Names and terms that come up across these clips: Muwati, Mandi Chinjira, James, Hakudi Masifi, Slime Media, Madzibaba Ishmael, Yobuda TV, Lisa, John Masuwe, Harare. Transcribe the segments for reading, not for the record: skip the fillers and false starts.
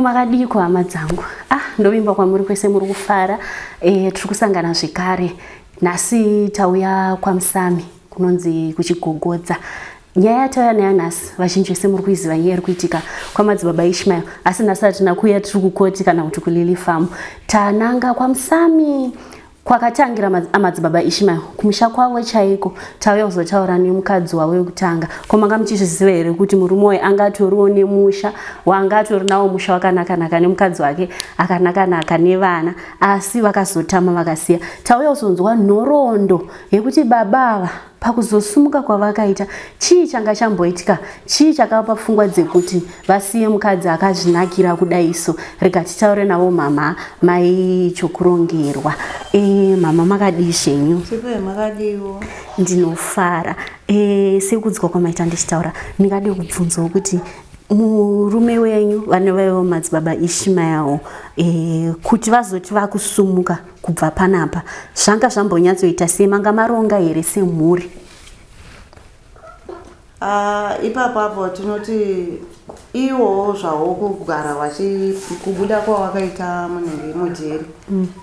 Maradi kwa madzangu. Ndovimba kwa muri kwese muri kufara. Turi kusangana zvekare. Nasi tauya kwa msami kunonzi kuchigogodza. Nyaya tauya nayo nasi vazhinji vese muri kuziva nyaya iri kuitika kwa Madzibaba Ishmael. Asi nasi hatina kuuya tiri kukoti kana kuti kulilifamu. Tananga kwa msami kwakatangira Madzibaba Ishmael kumusha kwawo chaiko tauya kuzotaura nemukadzi wawe kutanga komanga muchizviziva here kuti murume waye angatoriwo nemusha waangatori nawo musha wakanaka-naka nemukadzi wake akanaka-naka nevana asi vakazotama vakasiya. Tauya kuzonzwa nhoroondo yekuti babava pakuzosumuka kwavakaita chii changa chamboitika, chii chakapa pfungwa dzekuti vasiye mukadzi akazvinakira kudaiso. Rega titaure navo mama mai chokurongerwa. Mama makadii zvenyu? Makadiwo. Ndinofara. Sekudzwa kwamaita ndichitaura ndingade kubvunzawo kuti murume wenyu vane vaivo Madzibaba Ishmael kuti vazoti vakusumuka kubva panapa zvanga zvambonyatsoita semanga maronga here semhuri? Ipapapo tinoti iwo zvawo kugara kubuda kwawakaita munenge mujeri.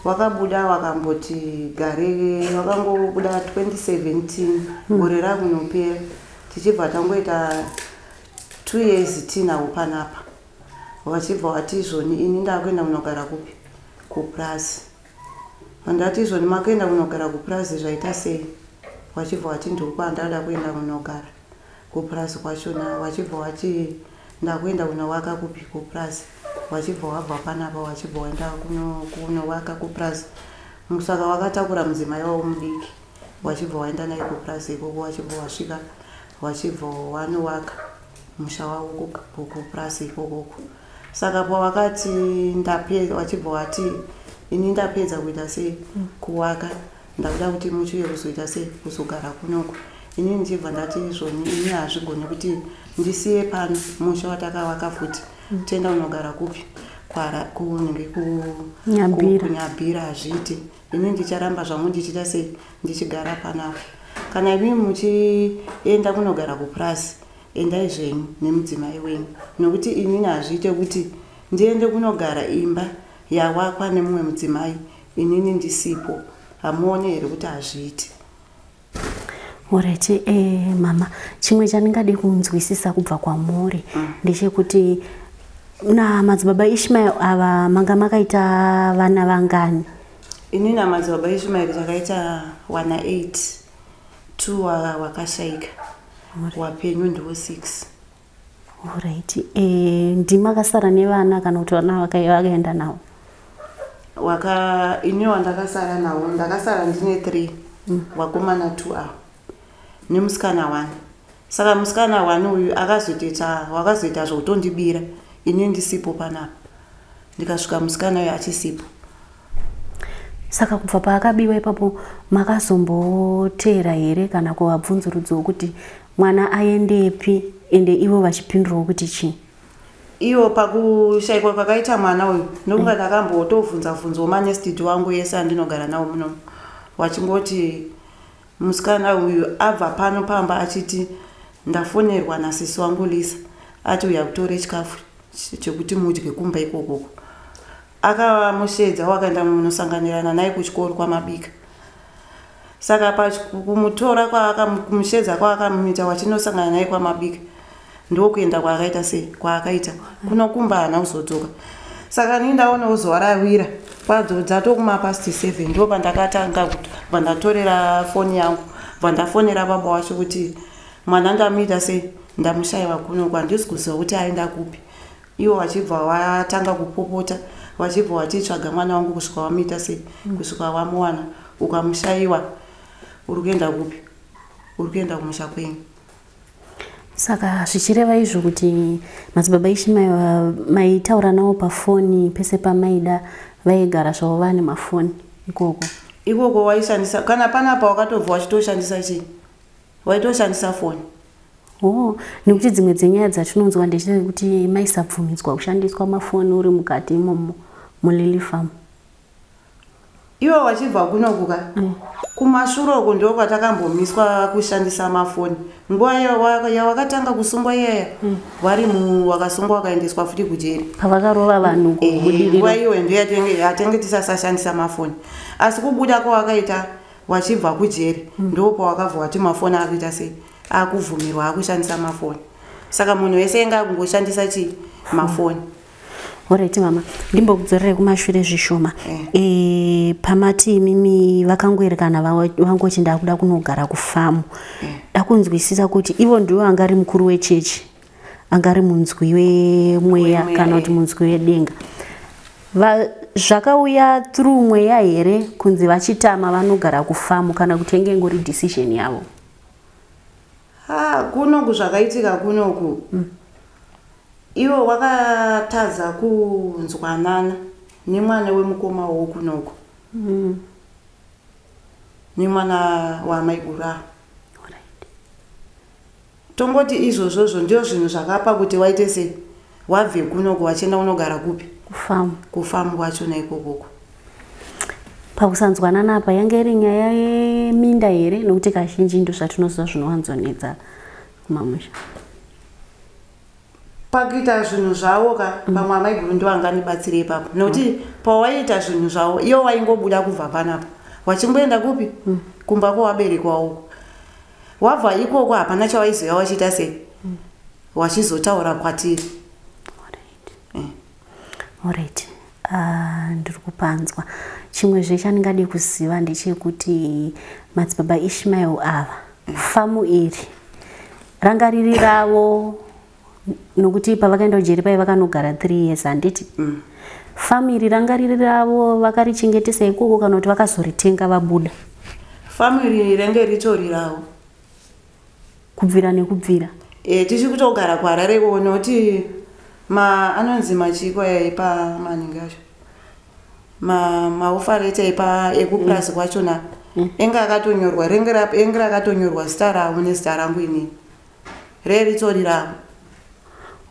Wakabuda wakamboti garei wakangobuda 2017 gore rakunopera tichibva tangoita 2 years tina upanapa. Wachibva watizoni ini ndakuenda kunogara kupi? Kuplaza. Mandatizoni makuenda kunogara kuplaza zvaita sei? Wachibva wati ndokwaandada kuenda kunogara kuplaza kwachona. Wachibva wati ndakuenda kunowaka kupi? Kuplaza. Wachibva wabva panapa wachibva waenda kunowaka kuplaza. Musaka wakatakura mudzimai wawo mudiki wachibva waenda naye kuplaza ikoko wachibva wasvika wachibva wanowaka mushawa ukuku prasi ikoku. Saka po wakati ndapedza wachibva wati ini ndapedza kuita sei kuwaka ndakuda kuti muchiye kuzoita sei kuzogara kunoko. Ini ndichibva ndati izvoni ini hazvigoni kuti ndisiye pano musha watakavaka futi tienda unogara kupi kwara kunenge kunyambira hazviti. Ini ndicharamba zvangu ndichita sei ndichigara panapo. Kana imi muchienda kunogara kuprasi endai zvenyu nemudzimai wenyu nokuti inini hazviite kuti ndiende kunogara imba yawakwa nemumwe mudzimai inini ndisipo. Hamuone here kuti hazviiti? Orete. Mama, chimwe chandingade kunzwisisa kubva kwamuri ndechekuti naMadzibaba Ishmael ava manga makaita vana vangani? Inini naMadzibaba Ishmael takaita 108 2 wakashaika wapenyu ndiwo 6. Alright. Ndimakasara nevana kana kuti vana vakaenda nawo? Ini wandakasara nawo ndakasara ndine 3 wakomana 2 awo nemusikana 1. Saka musikana 1 uyu wakazoita zvokutondibira ini ndisipo panapa ndikasvika musikana uyu achisipo. Saka kubva paakabiwa ipapo makazombotera here kana kuvabvunzurudza kuti mwana aendepi ende ivo vachipindura kuti chi? Ivo pakushaikwa kwakaita mwana uyu nokunga ndakambotobvunza manestiti wangu yese andinogara nawo muno wachingoti musikana uyu abva pano pamba achiti ndafonerwa nasisi wangu Lisa ati uya kutore chikafu chekuti mudye kumba ikoko. Akamushedza wakaenda munosanganirana naye kuchikoro kwamabika. Saka pakumutora kwaakamushedza kwaakamuita wachinosangana naye kwamabika ndokuenda kwaakaita sei kwaakaita kunokumba hana kuzodzoka. Saka nindaona uzowaravira kwadzodzato kuma past 7 ndo pandakatanga vandatorera foni yangu vandafonera baba wacho kuti mwana ndamita sei ndamushayiwa kuno kwandisi kuziva kuti aenda kupi. Iwo wachibva watanga kupopota wachibva watitsvaga mwana wangu kusvika wamita sei kusvika wamuwana ukamushayiwa uri kuenda kupi? Uri kuenda kumusha kwenyu. Saka zvichireva izvo kuti Madzibaba Ishmael maitaura nawo pafoni pese pamaida vaigara zvavo vane mafoni ikoko? Ikoko waishandisa kana panapa wakatobva wachitoshandisa chii? Waitoshandisa foni. Nekuti dzimwe dzenyaya dzatinonzwa ndechete kuti maisabvumidzwa kushandiswa mafoni uri mukati imomo mulilifamu. Iwe wachibva kuno kuka kumashure uko ndiko kwatakambomwiswa kushandisa mafoni. Nguva yawakatanga kusungwa iyaya vari wakasungwa wakaendeswa futi kujeri. Avakarova vanhu kubudirira. Nguva iwe ndiyo yatenge tisasashandisa mafoni. Asi kubuda kwawakaita wachibva kujeri ndipo pawakavhwa kuti mafoni akuita sei akuvhumirwa akushandisa mafoni. Saka munhu wese ngangoshandisa chi mafoni. Oreti mama, ndimbo kudzorere kumashure zvishoma. Pamati mimi vakangoerekana vangu chinda kuda kunogara kufamu. Ndakunzwisisa kuti ivo ndiwo angari mukuru wechechi. Angari munzwi wemweya kana kuti munzwi wedenga. Zvakauya through mweya here kunzi vachitama vanogara kufamu kana kutenge ngori decision yavo. Kunoku zvakaitika kunoku. Iwo wakataza kunzwanana nemwana wemukoma wokunoko. Nemwana wamaigura. Alright. Tongoti izvozvo ndio zvinhu zvakapa kuti waite sei? Wabve kunoko wachenda unogara kupi? Kufamu. Kufamu kwacho naiko koko. Pakusanzwanana apa yange iri nyaya yeminda here nokuti kazhinji ndo zvatinoziva zvinowanzonedza kumamusha. Pakuita zvinhu zvawo ka pamwe amaiguru ndo anganibatsire ipapo nokuti pawaita zvinhu zvawo iyo waingobuda kubva panapa wachingoenda kupi kumba kwawaberekwa uko wabva ikoko hapana chawaizoya wachiita sei wachizotaura kwatiri. Alright. Ndiri kupanzwa chimwe zvechandingade kuziva ndechekuti Madzibaba Ishmael ava famu iri rangariri ravo nokuti pavakaenda kujeri pai vakanogara 3 years handiti famiri rangariri ravo vakarichengetesa ikoko kana kuti vakazoritenga vabuda famiri range ritori ravo kubvira nekubvira. Tichi kutogara kwaRareko kuona kuti ma anonzi machiko yaipa maningasho maofarete ipa ekuplasi kwachona enga akatonyorwa renga akatonyorwa stara une stara ngwini reritori ravo.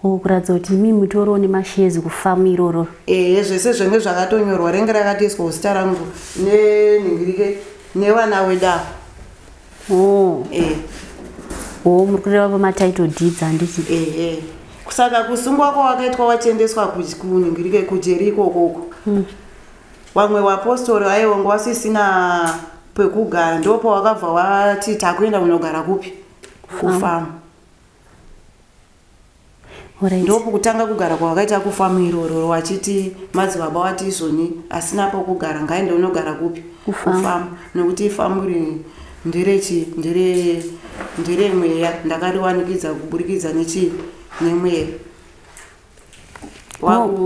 Ukuratidza kuti imi mutoro nemashezi kufamu iroro. Zvese zvenge zvakatonyorwa renga rakatoiswa uzita rangu nenhingirike nevana wedavo. Muri kureva pamatitle deeds handiti. Saka kusungwa kwawakaitwa wachiendeswa kunhingirike kujeri ikokoko. Vamwe vapostori vaivongo vasisina pekugara ndipo pavakabva vati takuenda kunogara kupi kufamu. Ndopo kutanga kugara kwawakaita kufamu iroro wachiti madzibaba watizoni asina pokugara ngaende unogara kupi kufamu nokuti famu iri ndere mweya ndakariwanikidza kuburikidza nemweya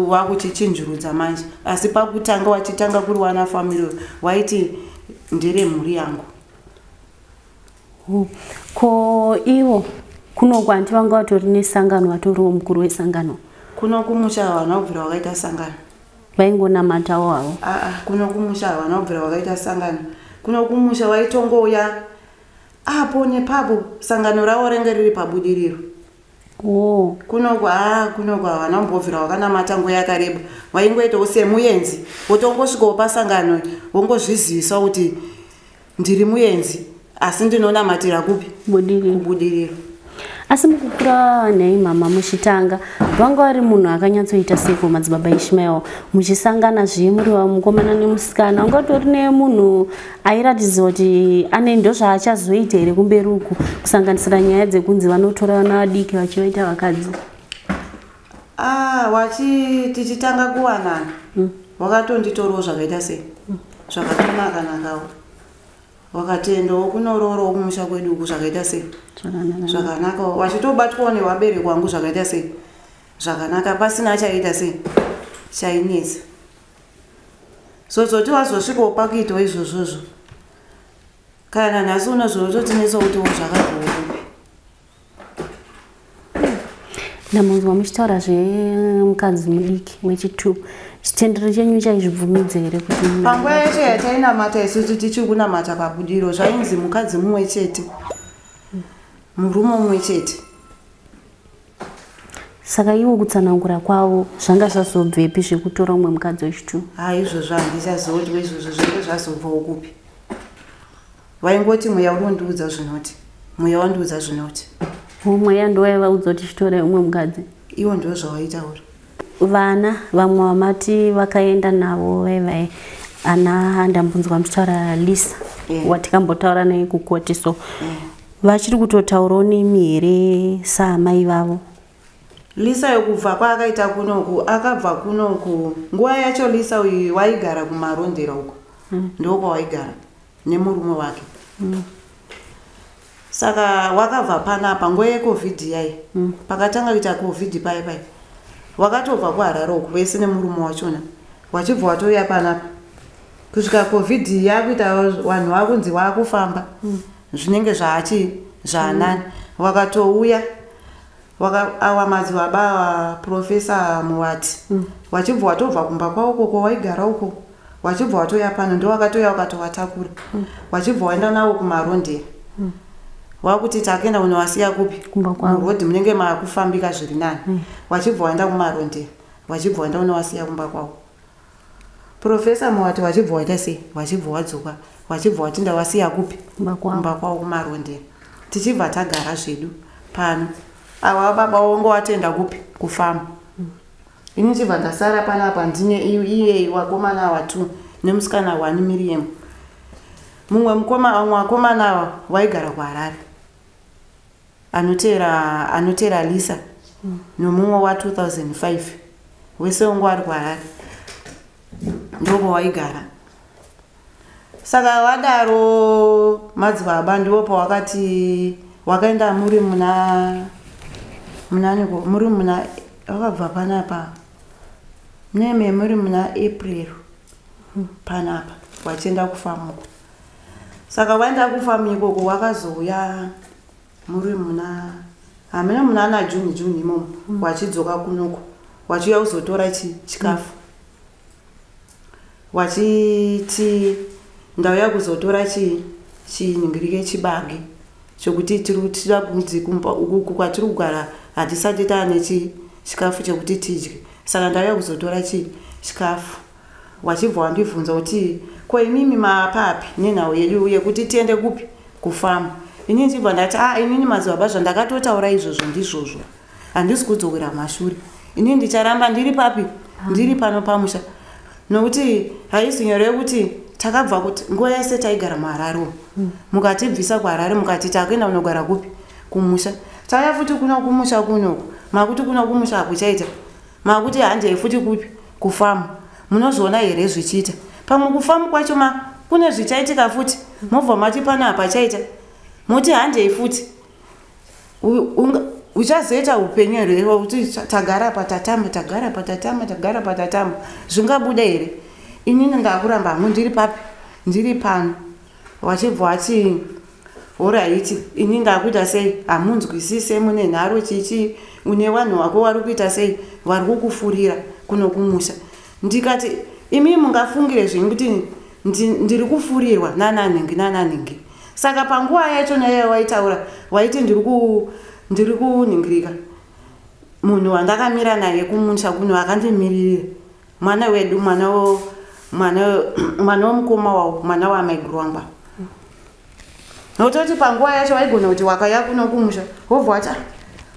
wakuchichinjurudza manje asi pakutanga wachitanga kuriwana famu iroro waiti ndere mhuri yangu. Ko iwo kuno kwanti vanga vatori nesangano vatoriwo mukuru wesangano kuno kumusha havana kubvira wakaita sangano vaingonamatawo havo. Kuno kumusha havana kubvira wakaita sangano kuno kumusha vaitongouya apo nepapo sangano ravo renge riri pabudiriro. Kunoku kunoku havana kumbobvira wakanamata nguva yakareba vaingoitawo semuenzi votongosvikawo pasangano vongozviziviswa kuti ndiri muenzi asi ndinonamatira kupi kubudiriro. Asi mukukura nei mama muchitanga vanga vari munhu akanyatsoita seko Madzibaba Ishmael muchisangana zvemuri wamukomana nemusikana ungatori nemunhu airatidza kuti ane ndo zvaachazoita here kumberi uku kusanganisira nyaya dzekunzi vanotora vana vadiki vachivaita vakadzi. Tichitanga kuwanana wakatonditorawo zvakaita sei zvakatonakanawo wakatendao kunororo kumusha kwedu kuzvakaita sei zvakanaka wachitobatwa newabereki kwangu zvakaita sei zvakanaka pasina chaita sei chainetsa sozoti wazosvikawo pakuitwa izvozvozvo kana nhasi unozototinetsa kutiwo zvakadhookupi. Ndamunzwa muchitaura zvemukadzi mudiki wechitubu chitendero chenyu chaizvibvumidza here kuti panguva yacho yatainamata isusu tichiri kunamata pabudiro zvainzi mukadzi mumwe chete murume mumwe chete Saka iwo kutsanangura kwawo zvangasazobvepi zvekutora umwe mukadzi wechitu. Ah, izvo zvandisazoti izvo zvese zvazobva ukupi. Vaingoti mweya urondudza zvinoti. Mweya wandudza zvinoti. Mweya ndoeva udzoti chitore umwe mukadzi. Iwo ndo zvavaitaura. Vana vamwe vamati vakaenda navo vevai ana ndambunzwa mutaura Lisa. Yeah. Watikambotaura naye kukoti so. Yeah. Vachiri kutotaura nemi here sa mai vavo. Lisa yokubva kwaakaita kunoku akabva kunoku nguva yacho Lisa uyu waigara kumarondera uko ndiko kwaigara nemurume wake saka wakabva panapa nguva yeCovid yai pakatanga kuita COVID pai pai wakatobva kuHarare uko vese nemurume wachona wachibva watoya panapa kusvika COVID yakuita vanhu vakunzi vakufamba zvinenge zvachi zvanani wakatouya wakawa Madzibaba Professor Muwati wachibva watobva kumba kwaoko kwaigara uko wachibva watoya pano ndo wakatoya wakatowatakura wachibva waenda nawo kumaronde wakuti takenda unowasiya kupi kumba kwawo road munenge makufambika zviri nani wachibva waenda kumaronde wachibva waenda unowasiya kumba kwawo Professor Muwati wachibva waita sei wachibva wadzoka wachibva watinda wasiya kupi kumba kwawo kumaronde tichibva tagara zvedu pano awa baba wongo watenda kupi kufamba ini chibva ndasara panapa ndine iye wakomana watu nemusikana wani Miriam mumwe mukoma wakomana waigara kuHarare anotera Lisa nomumwe wa 2005 wese wongo ari kuHarare ndoko waigara saka wadaro Madzibaba ndipo pawakati wakaenda muri muna munaniko muri muna wakabva panapa neme muri muna April panapa wachenda kufama saka waenda kufama ikoko wakazouya muri muna amene muna na June imomo wachidzoka kunoko wachiya uzotora chikafu wachiti ndauya kuzotora chiningirike chibage chokuti tirutira kunzi kumba uku kwatiri kugara hatisati taane chikafu chokuti tidye saka ndauya kuzotora chikafu wachibva wandibvunza kuti ko imimi mapapi nenhau yedu yekuti tiende kupi kufama ini ndichibva ndati inini Madzibaba zvandakatotaura izvozvo ndizvozvo handisi kudzokera mashure ini ndicharamba ndiri papi ndiri pano pamusha nokuti haisi nyore yekuti takabva kuti nguva yese taigara muHarare mukatibvisa kuHarare mukati takaenda unogara kupi kumusha tauya futi kuna kumusha kunoko makuti kuna kumusha hakuchaita makuti handei futi kupi kufama munozviona here zvichiita pamwe kufama kwacho kune zvichaitika futi mobva mati panapa chaita moti handei futi uchazoita upenyu here iwe kuti tagara patatamba zvingabuda here inini ndakuramba hangu ndiri papi ndiri pano wachibva wachi oraiti ini ndakuita sei hamunzwisise mune nharo chichi une vanhu vako vari kuita sei vari kukufurira kunokumusha ndikati imi mungafungire zvinhu kuti ndiri kufurirwa nananhingi saka panguva yacho naye waitaura waiti ndiri kunhingirika munhu wandakamira naye kumusha kuno akandimirira mwana wedu mwana womukoma wawo mwana wamaigurwangwa nototi panguva yacho waigona kuti wakaya kuno kumusha wobva wati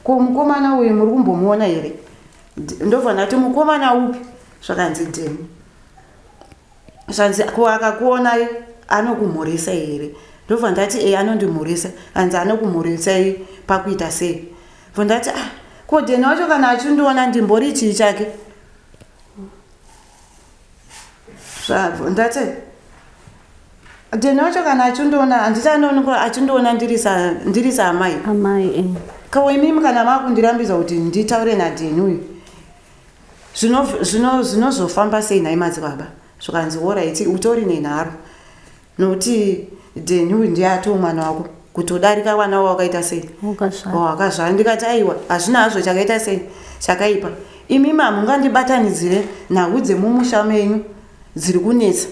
ko mukomana uyu muri kumbomuona here ndobva ndati mukomana upi zvakanzi ndemi zvanzi akakuonai anokumhoresa here ndobva ndati anondimhoresa hanzi anokumhoresai pakuita sei bva ndati ko dheni wacho kana achindiona ndimbori chii chake ndati dheni wacho kana achindiona handichanoonekwa achindiona ndirisa amai kawo imimi kana makundirambidza kuti nditaure nadheni uyu zvinozofamba sei naye Madzibaba zvakanzi oraiti utori nenharo nokuti dheni uyu ndiye atoo mwana wako kutodarika vana wakaita sei wakazvara ndikati aiwa hazvina hazvo chakaita sei chakaipa imimi hamungandibatanidzire nhau dzemumusha menyu dziri kunetsa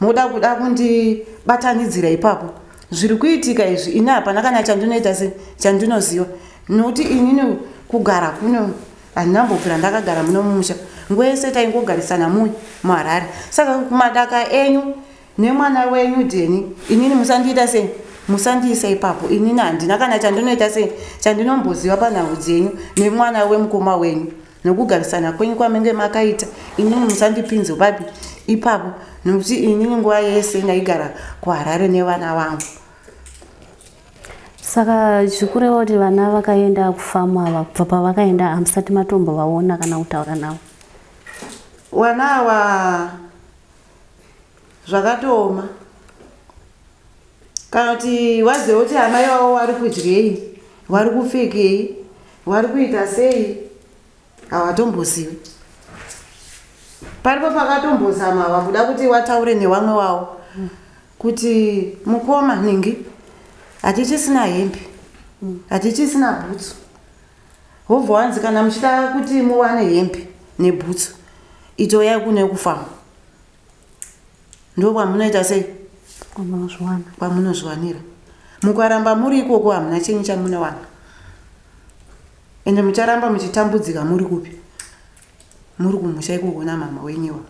moda kuda kundibatanidzira ipapo zviri kuitika izvi ina hapana kana chandinoita se chandinoziva nokuti inini kugara kuno anambo brandaka garamuno mumusha ngwese taingo garisana mu marara saka kumadaka enyu nemwana wenyu deni inini musandita sei musandisa ipapo inini handina kana chandinoita sei chandinomboziwa pana udzenyu nemwana wemukoma wenyu nokugarisana kwenyu kwamenge makaita inini musandipinzo babi ipapo nokuti inini nguva yese ndaigara kuHarare nevana vangu. Saka chikure oti vana vakaenda kufamu ava papa vakaenda hamsati matombo vaona kana kutaura navo. Vana ava zvakatooma. Kana kuti waziva kuti amai vavo vari kudyei, vari kupfekei, vari kuita sei havatombozivi. Paripo pakatombozama vakuda kuti vataure nevamwe vavo kuti mukoma ningi atichisina hembe, atichisina bhutsu. Hobva wanzi kana muchida kuti muwane hembe nebhutsu itoyai kune kufamu. Ndo kwamunoita sei? Kwamunozviwana. Kwamunozviwanira. Mukaramba muri ikoko hamuna chenyu chamunowana. Ende mucharamba muchitambudzika muri kupi? Muri kumusha ikoko namama wenyu.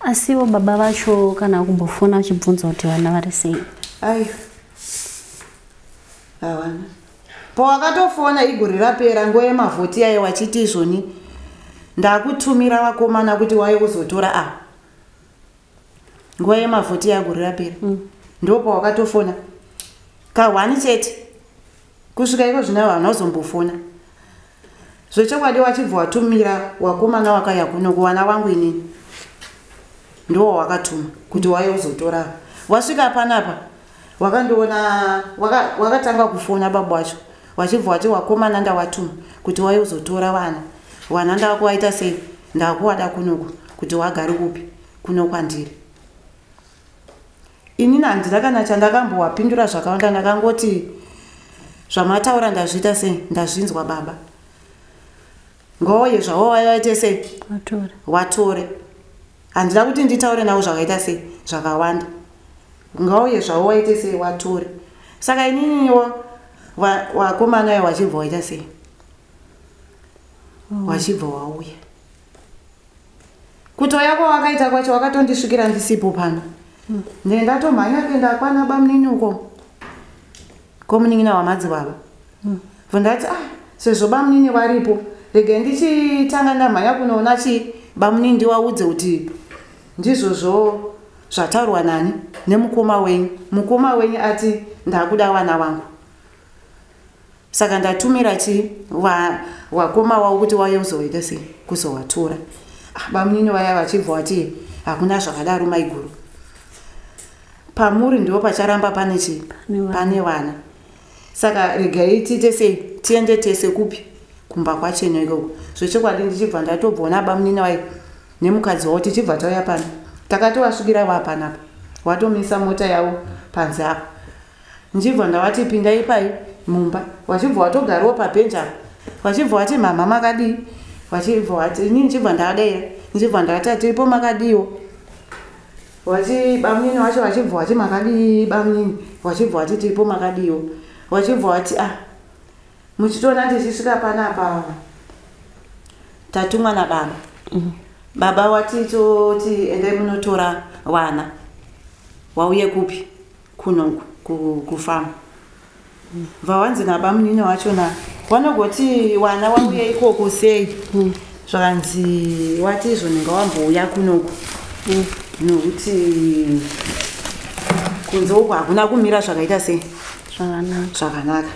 Asiwo baba vacho kana kumbofona achibvunza kuti vana vari sei? Ai awana. Pawakatofona igore rapera ngoye mavhoti yae wachiti izvoni ndakutumira vakomana kuti wae kuzotora a. Ngoye mavhoti yagore rapera. Ndopo wakatofona. Kahwani chete. Kusvika iko zvina vana uzombofona. Zvechokwadi wachibva watumira wakomana wakaya kuno kuwana vangu inini. Ndowo wakatuma kuti wae kuzotora. Wasvika panapa wakandoona wakatanga kufona babu wacho wachibva wati wakomana ndavatuma kuti wae kuzotora vana vana ndavakuvaita sei ndavakuwada kunoku kuti wagari kupi kuno kwandiri. Inini handina kana chandakambowapindura zvakawanda ndakangoti zvamataura ndazviita sei ndazvinzwa baba ngoye zvavo vaivaite sei vatore handina kuti nditaure navo zvakaita sei zvakawanda ngauye zvawaite sei watore. Saka ininiwo wakomana wachibva waita sei wachibva wauya kutoya kwawakaita kwacho wakatondisvikira ndisipo pano ndendatomhanya kuenda kwana bamunini uko komunin'ina waMadzibaba ndati sezvo bamunini varipo regai ndichitanga ndamhanya kunoona chi bamunini ndivaudze kuti ndizvozvo zvataurwa nani nemukoma wenyu. Mukoma wenyu ati ndakuda vana vangu. Saka ndatumira chi wakoma wavo kuti wauye kuzoita sei kuzovatora. Bamunini vaya vachibva vati hakuna zvakadaro maiguru. Pamuri ndiwo pacharamba pane chi pane vana. Saka regai tiite sei tiende tese kupi kumba kwacheno ikoko. Zvechokwadi ndichibva ndatobvona bamunini vai nemukadzi wavo tichibva tauya pano. Takatowasvukira wapanapa watomisa mota yavo panze apo ndichibva ndavatipinda ipai mumba wachibva watogarawo pabhenji apo wachibva wati mama makadii wachibva wati inini ndichibva ndadai ndichibva ndati tiripo makadiiwo wachi bamunini wacho wachibva wati makadii bamunini wachibva wati tiripo makadiiwo wachibva wati muchitoona tichisvika panapa tatumwa nababa baba wati toti endai munotora vana wauye kupi kuno kufamu. Vavanzi nabamunini wachona vanogoti vana wauye ikoko sei zvakanzi wati izvonenga wambouya kunoku nokuti kunze uko hakuna kumira zvakaita sei zvakanaka.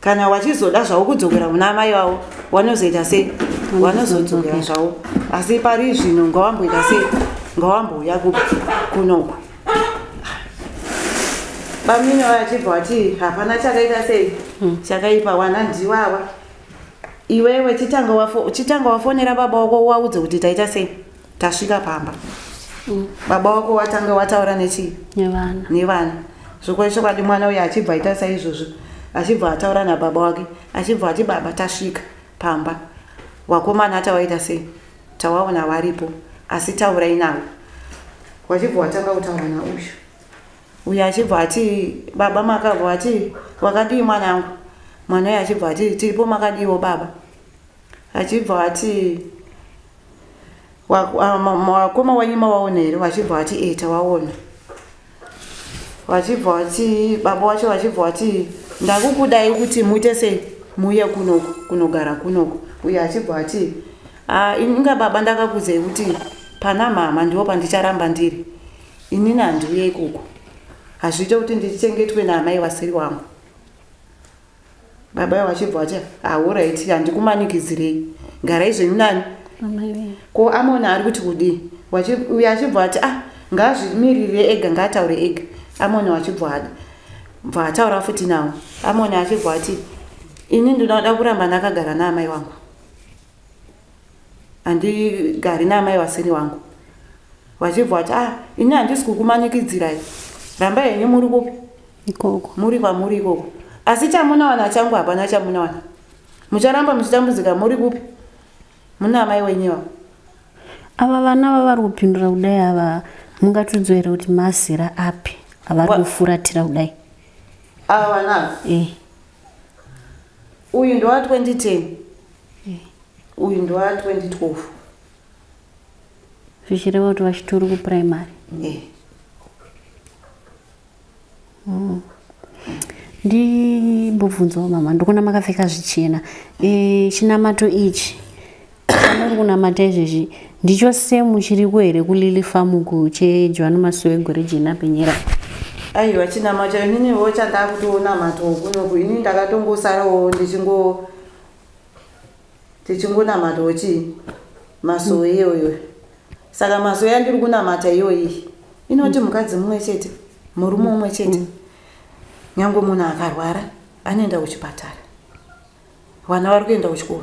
Kana wachizoda zvavo kudzokera kuna mai vavo vanozoita sei vanozodzokera zvavo asi pari zvino ngawamboita sei ngawambouya kunoku. Bamunini vachibva vati hapana chakaita sei chakaipa vana ndivava iwewe chitanga wafonera baba wako uvaudze kuti taita sei tasvika pamba. Baba wako watanga wataura nechii nevana zvokwadi mwana uyu achibva aita saizvozvo achibva ataura nababa wake achibva ati baba tasvika pamba wakomana tawaita sei tawaona varipo asi taurai navo wachibva watanga kutaura nauyu uyu achibva ati baba makabva ati wakadii mwanangu mwana uyu achibva ati tiripo makadiiwo baba achibva ati wakoma wanyima waona here wachibva ati eta waona wachibva ati baba wacho wachibva ati ndakukudai kuti muite sei muye kunoko kunogara kunoko uye achibva ati inga baba ndakakuzei kuti pana mama ndiwo pandicharamba ndiri ini nandiuye ikoko hazviite kuti ndichengetwe namai vasiri wangu. Baba wachibva ati alright handikumanikidzirei garai zvenyu nani ko amona ari kuti kudi uye achibva ati ngazvimirire ega ngataure ega amona wachibva ati vataura futi nawo amona achibva ati ini ndinoda kuramba ndakagara naamai wangu andigari naamai vasiri wangu wachibva ati ini handisi kukumanikidzirai ramba henyu muri kupi ikoko muri kwamuri ikoko asi chamunowana changu hapana chamunowana mucharamba muchitambudzika muri kupi muna mai wenyewa ava vana vavari kupindura kudai ava mungatodzowera kuti mazira api avari kufuratira kudai ava vana uyu ndowa 2010 uyu ndowa 2012 zvichireva kuti vachitori kupuraimari ndibvunzawo mama ndikuona makapfeka zvichena chinamato ichi uri kunamata izvezvi ndicho semu chiriko here kulilifamuku cheJohn Masuwe Gorejena Penyera aiwa chinamato iniwo chandakutoonamato kunoku ini ndakatongosarawo ndichingonamatawo chii Masuwe iyoyo saka Masuwe yandiri kunamata iyoyi inoti mukadzi mumwe chete murume umwe chete nyango munhu akarwara anoenda kuchipatara vana vari kuenda kuchikoro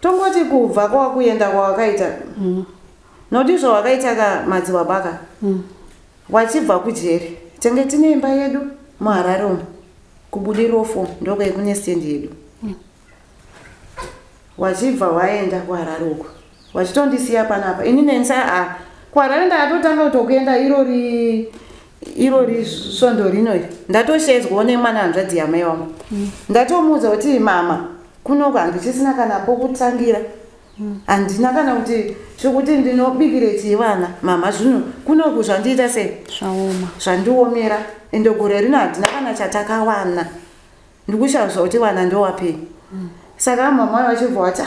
tongoti kubva kwakuenda kwawakaita noti zvawakaitaka Madzibaba wachibva kujeri tenge tine imba yedu muHarare umu kubudirofo ndokwekune stendi yedu wachibva waenda kuHarare uko wachitondisiya panapa ini nensa kuHarare ndatotanga kutokuenda irori sondo rinori ndatoshedzwa nemwana hanzvadzi yamai wangu ndatomuudza kuti mama kunoku handichisina kana pokutangira handina kana kuti chokuti ndinobikire chivana mama zvino kunoku zvandiita sei zvandiomera ende gore rino handina kana chatakawana ndikushavisa kuti vana ndowapei saka mama wachibva wati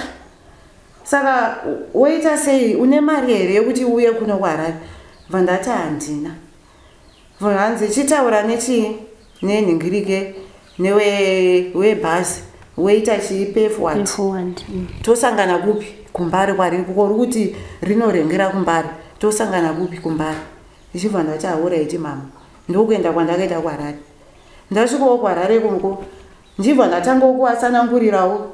saka woita sei une mari here yekuti uye kunoku Harare vandati handina vanzi chitaura nechii nenhingirike newebhasi weita chiipefuwati tosangana kupi kumbari kwari kori kuti rinorengera kumbari tosangana kupi kumbari ichibva ndati auraiti mama ndokuenda kwandakaita kuHarare ndasvikawo kuHarare kunoko ndibva ndatanga kuwatsanangurirawo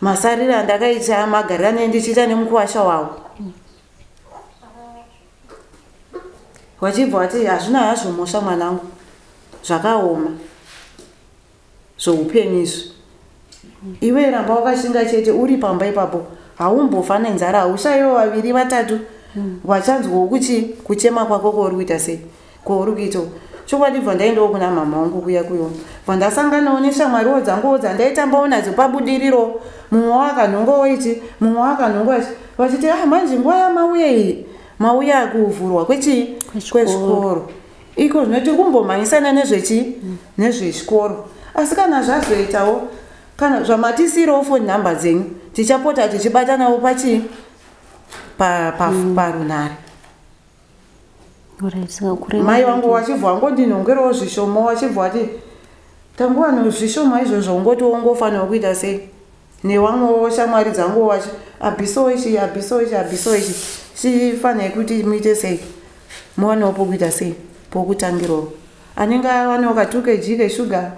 masariro andakaita magariro anendichiita nemukuwasha wawo wachibva ati hazvina hazvo mhosva mwanangu zvakaoma zvoupenyu izvi iwe ramba wakashinga chete uri pamba ipapo haumbofa nenzara haushayiwo vaviri vatatu wachanzwawo kuti kuchema kwako kwauri kuita sei kwauri kuita chokwadi bva ndaendawo kuna mama wangu kuya kuyo bva ndasanganawo neshamwariwo dzanguwo dzandaitambawo nadzo pabudiriro mumwe wakanhongowo ichi mumwe wakanhongowa ichi vachiti manje nguva yamauya iyi mauya akuvhurwa kwechii kwezvikoro iko zvinoti kumbomhanyisana nezvechii nezvechikoro asi kana zvazoitawo kana zvamatisirawo foni nhamba dzenyu tichapota tichibatanawo pachii parunare mai wangu wachibva angodinhongerewo zvishoma wachibva ati tanguvanhu zvishoma izvozvo ungotiwo ungofanirwa kuita sei newamwewo shamwari dzanguwo wachi abhiso ichi abhiso ichi abhiso ichi chifanire kuti muite sei muwanewo pokuita sei pokutangirawo anenge avanewo katuke jike shuga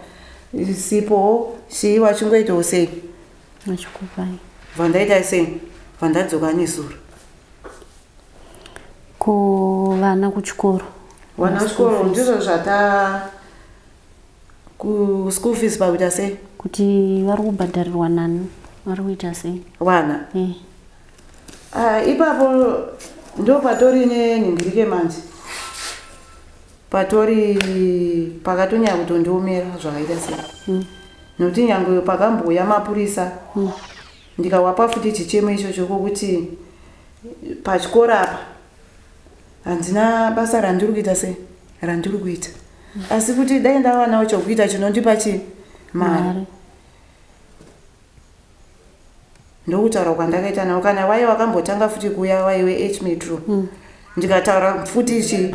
sipowo chii wachingoitawo sei vachikupai vandaita sei vandadzoka nesura kuvana kuchikoro vana kuchikoro ndizvo zvata kuschool fees pakuita sei kuti vari kubhadharirwa nani vari kuita sei vana ipapo ndopatori nenhingirike manje patori pakatonya kutondiomera zvakaita sei nokuti nyange pakambouya mapurisa ndikawapa futi chichemo icho chokuti pachikora apa handina basa randiri kuita sei randiri kuita asi kuti dai ndavanawo chokuita chinondipa chii mari ndokutaura kwandakaita nawo kana waiye wakambotanga futi kuuya waiwe hmetro ndikataura futi ichi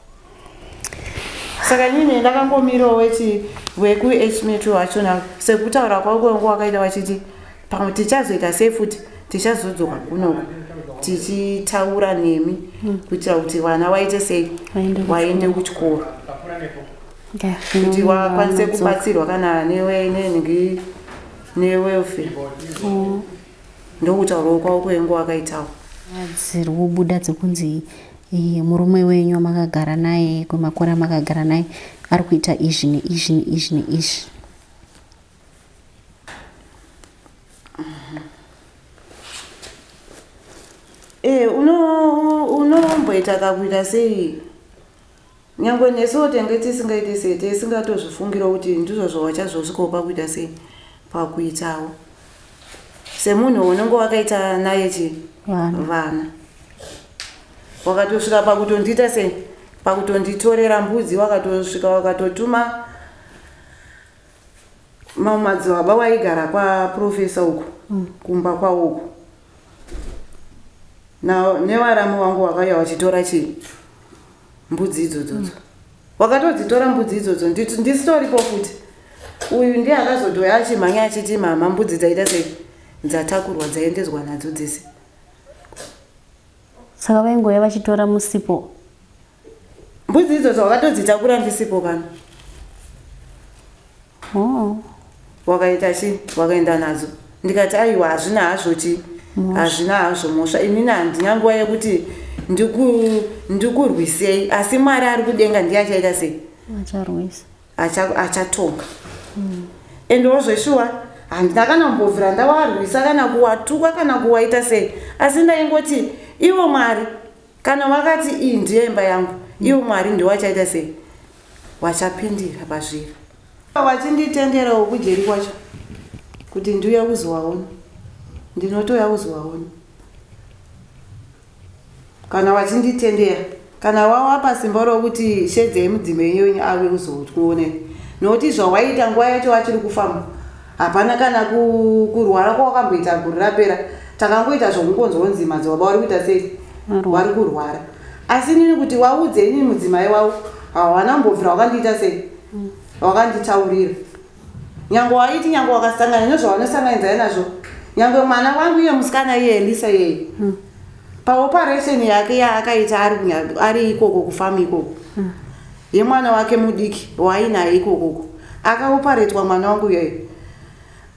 saka nini ndakangomirawo wekuhmetro wachona sekutaura kwaukongu wakaita vachiti pamwe tichazoita sei futi tichazodzoka kunoku tichitaura nemi kuitira kuti vana waite sei waende kuchikoro kuti wakwanise kubatsirwa kana newelfare ndokutaurawo kwavo kwengu wakaitawo dziri kubuda dzekunzi murume wenyu wamakagara naye kwemakore amakagara naye ari kuita izvi neizvi neizvi neizvi unomboita kakuita sei nyange nesuwo tenge tisingaiti sei tisingatozvifungira kuti ndizvo zvawachazosvikawo pakuita sei pakuitawo semunhu unenge wakaita naye vana wakatosvika pakutondiita sei pakutonditorera mbudzi wakatosvika wakatotuma mamadzibaba waigara kwaprofesa uku kumba kwauku nevaramu vangu vakauya vachitora chii mbudzi idzodzodzo wakatodzitora mbudzi idzodzo ndisitoripo futi uyu ndiye akazotoya achimhanya achiti mhama mbudzi dzaita sei dzatakurwa dzaendedzwa nadzo dzese saka vaingoya vachitora musipo mbudzi idzodzo wakatodzitakura ndisipo kana wakaita chii wakaenda nadzo ndikati aiwa hazvina hazvo chii hazvina hazvo mhosva inini handina nguva yekuti ndikurwisei asi mwari ari kudenga ndiye achaita sei achatonga endewo zveshuwa handina kana kumbovhira ndavaarwisa kana kuwatuka kana kuwaita sei asi ndaingoti ivo mwari kana wakati iyi ndiyo imba yangu ivo mwari ndiwo wachaita sei wachapindira pazviri vachinditenderawo kujeri kwacho kuti ndiuya kuzowaona ndinotoya kuzowaona kana vachinditendera kana wawapa simba rokuti shedzei mudzimba yenyu ave kuzokuonei nokuti zvawaita nguva yacho vachiri kufamba hapana kana kurwara kwawakamboita guri rapera takangoita zvokungonzwa kunzi madzibaba vari kuita sei vari kurwara asi nini kuti waudzei mudzimai wavo hawana kumbobvira wakandiita sei wakanditaurira nyange waiti nyange wakasangana nezvavanosanganidzai nazvo nyange mwana wangu iye musikana iye Lisa yeye paoparesheni yake yaakaita ari ikoko kufama ikoko yemwana wake mudiki wainaye ikokoko akaoparetwa mwana wangu iyeye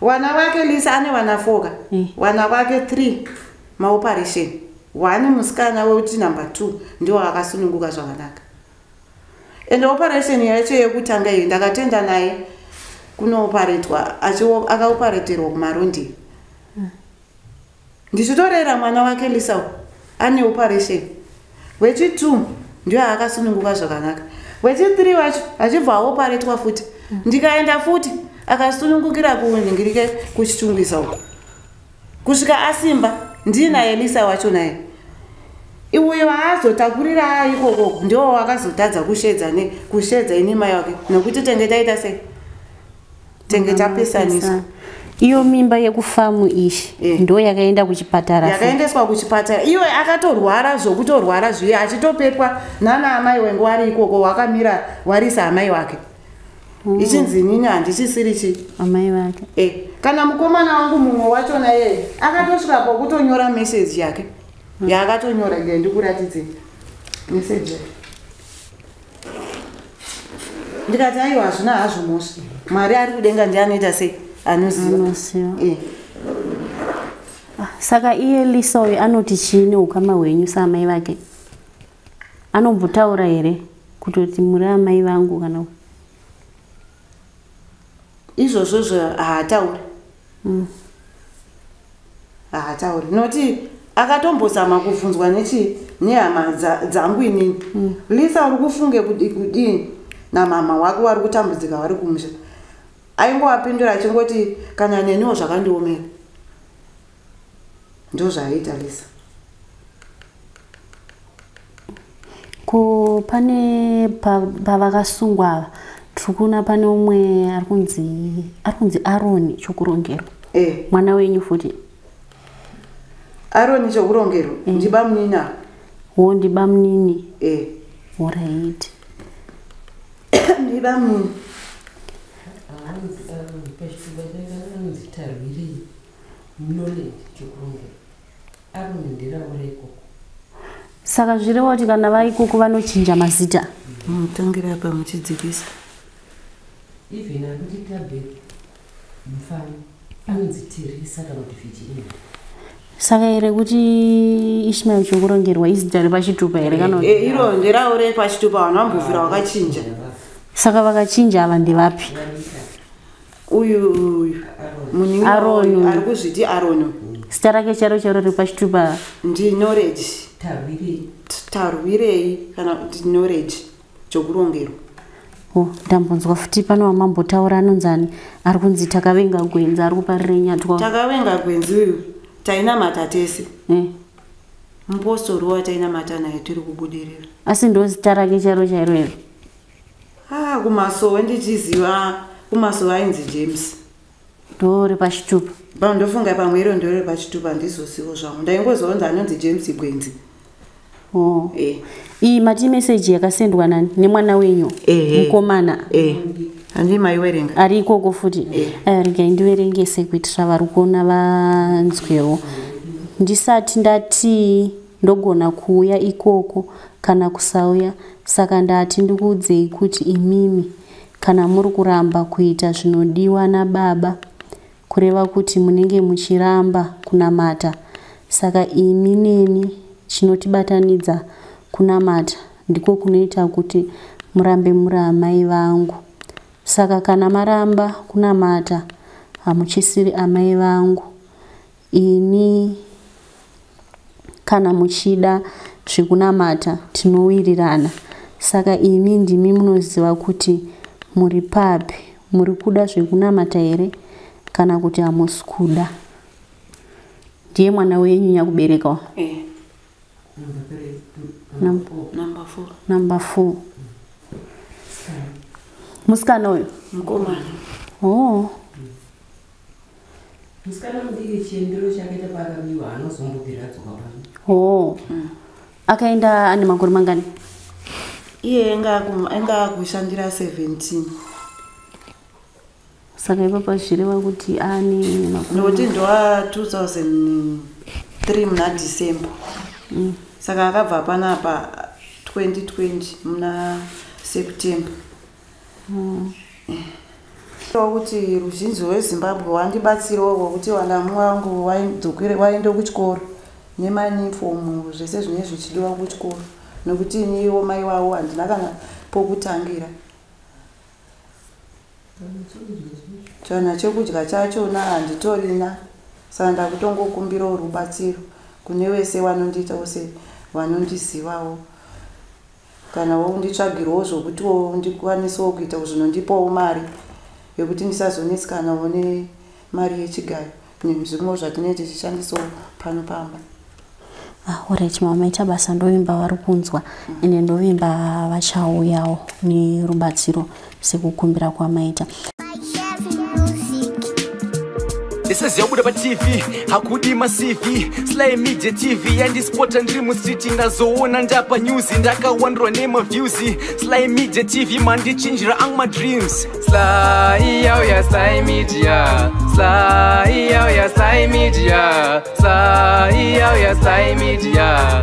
vana vake Lisa ane vana 4 vana vake 3 maoparesheni one musikana weuti number 2 ndiwo akasununguka zvakanaka ende oparesheni yacho yekutanga iyi ndakatenda naye kunoparetwa akaopareterwa kumarondi ndichitorera mwana wake Lisa ane oparesheni wechi2 ndiyo akasununguka zvakanaka Wechitiri wacho achibvawo paretwa futi. Ndikaenda futi akasunungukira kuningira kuchitungisa uko. Kusvika asimba ndinaye Lisa wacho naye. Iwe waazotakurira ayikoko ndio wakazotadza kushedza ne kushedza inima yake nokuti tenge taita sei. Tenge tapesanisa. Iyo mimba yekufamu ishi ndo yakaenda kuchipatara. Yakaendeswa kuchipatara. Iwe akatorwara zvokutorwara zviye achitopetwa nana amai wengu ari ikoko wakamira warisa amai wake. Ichinzi nini handichisiri chi amai wake. Kana mukomana wangu mumwe wacho naye akatosvika pakutonyora message yake. Yakatonyora nge ndikuratidze message. Ndikati aiwa hazvina hazvo mosi. Mari ari kudenga ndianoita sei? Anosiyo. Saka iye Lisa uyu anoti chini ukama wenyu samai vake. Anombutaura here kuti muri amai vangu kana. Izvozvo haatauri. Haatauri. Noti akatombozama kubvunzwa nechi nehama dzangu inini. Lisa uri kufunge kudini namama wako vari kutambudzika vari kumusha. Aingowapindura achingoti kana neniwo zvakandiomera. Ndo zvaita Lisa. Ko pane pavakasungwa tukuna pane umwe ari kunzi Aaron chokurongerwa. Mwana wenyu futi. Aaron chokurongerwa ndibamnina. Ho ndibamnini. Alright. Ndibamnini. Saka zvireva kuti kana vaikoko vanochinja mazita mutangira apa muchidzikisa even anditabe mfano anzitirisa kana kuti fichini saka here kuti Ishmael chokurongerwa izita repachitupa here kana iro nderawo repachitupa vanhu vambuvira wakachinja saka vakachinja ava ndivapi uyu muningi ari kuzviti Aaron starake charo repachitupa ndinorege tarwirei kana ndinorege chokurongerwa. Ndambonzwa futi pano wamambotaura anonzani ari kunzi takavenga gwenzi ari kuparire nyatwa takavenga gwenzi uyu tainamata tese mupostori watainamata naye tiri kubudirira asi ndozita rake charo chairo here. Kumasowe ndichiziva kumasowe ainzi James ndo repachitupa pandofunga pamwe iro ndo repachitupa ndizosiwo zvangu ndaingozonza anonzi James igwenzi. Iyi mati message yakasendwa nani nemwana wenyu mukomana andi maiwerenga ari ikoko futi rega ndiverengese kuitira vari kuona vanzwewo ndisati ndati ndogona kuuya ikoko kana kusauya saka ndati ndikuudzei kuti imimi kana muri kuramba kuita zvinodiwa nababa kureva kuti munenge muchiramba kunamata saka imi neni chinotibatanidza kunamata ndiko kunoita kuti murambe muramai vangu saka kana maramba kunamata hamuchisiri amai vangu ini kana muchida zvekunamata tinowirirana saka imi ndimi munoziva kuti muri papi muri kuda zvekunamata here kana kuti hamusi kuda ndiye mwana wenyu yakuberekawo. Number 4. Muskana uyu mukomana. Muskana mudiki chiendero chakaita pakamiwa anozombobvira dzoka pano. Akaenda ane makore mangani? Iye enga kushandira 17. Saka ipapa zvireva kuti ani makore. Ndokuti ndo 2003 muna December. Saka akabva panapa 2020 muna September. Kuti ruzhinji rweZimbabwe wandibatsirawo kuti vanamu vangu vaende kuchikoro nemanifomu zvese zvinenge zvichidiwa kuchikoro nokuti iniwo mai wavo handina kana pokutangira. Chana chekudya chachona handitorina saka ndakutongokumbirawo rubatsiro kune wese vanondiita wose vanondizivawo kana wondichagirawo zvokuti wondikwanisa kuita zvinondipawo mari yekuti ndisazonesikana one mari yechigayo nemizvimwe zvatinoita tichishandiso pano pamba. Ahora chimama icha basa ndoimba vari kunzwa ende ndoimba vachauyawo nerubatsiro sekukumbira kwamaita. This is Yobuda TV, Hakudi Masifi, Slime Media TV, and this sport and dream was sitting as one and up a news in Daka Wandra name of Yuzi. Slime Media TV, Mandi Chinjira and my dreams. Slime Media, Slime Media, Slime Media,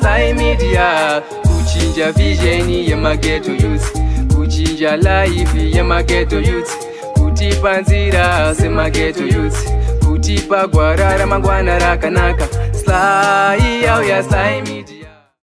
Slime Media, Kuchinja vision ye mageto youth, Kuchinja life ye mageto youth. Kutipa nzira semageto youth, kutipa gwarara mangwana rakanaka. Slime ya slime.